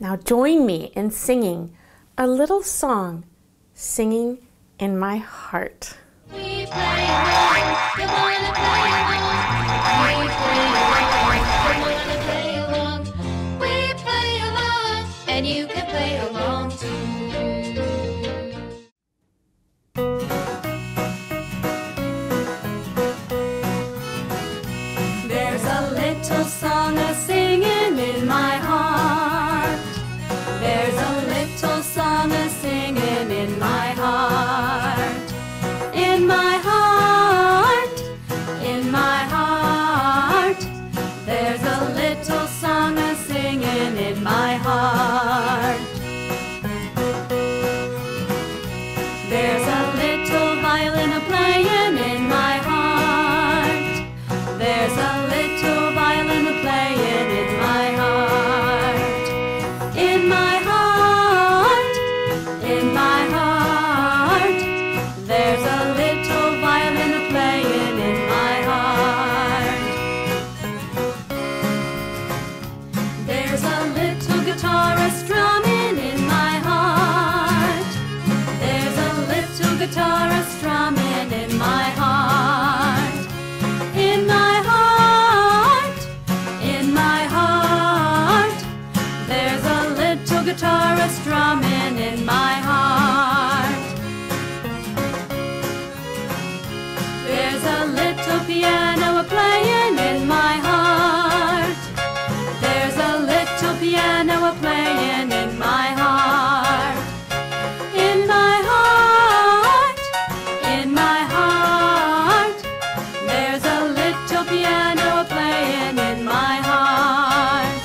Now join me in singing a little song, singing in my heart. We play along, we wanna play along, we play along, we wanna play along, we play along, and you can play along too. There's a little song a-singing in my heart. There's a little song a-singing in my heart. In my heart, in my heart, there's a little song a-singing in my heart. There's a little violin a-playing in my heart. There's a little violin a-playing in my heart. In my heart, in my heart, there's a little violin a-playing in my heart. There's a little guitar a-strumming in my heart. There's a little guitar a-strumming in my heart. In my heart, in my heart, there's a little guitar a-strumming in my heart. There's a little piano a-playing in my heart. There's a little piano a-playing in my heart. In my heart, in my heart, there's a little piano a-playing in my heart.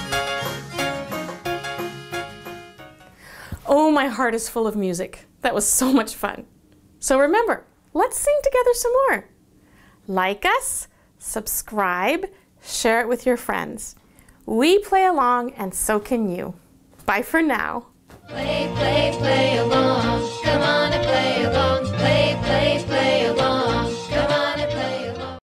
Oh, my heart is full of music. That was so much fun. So remember, let's sing together some more. Like us, subscribe, share it with your friends. We play along and so can you. Bye for now. Play, play.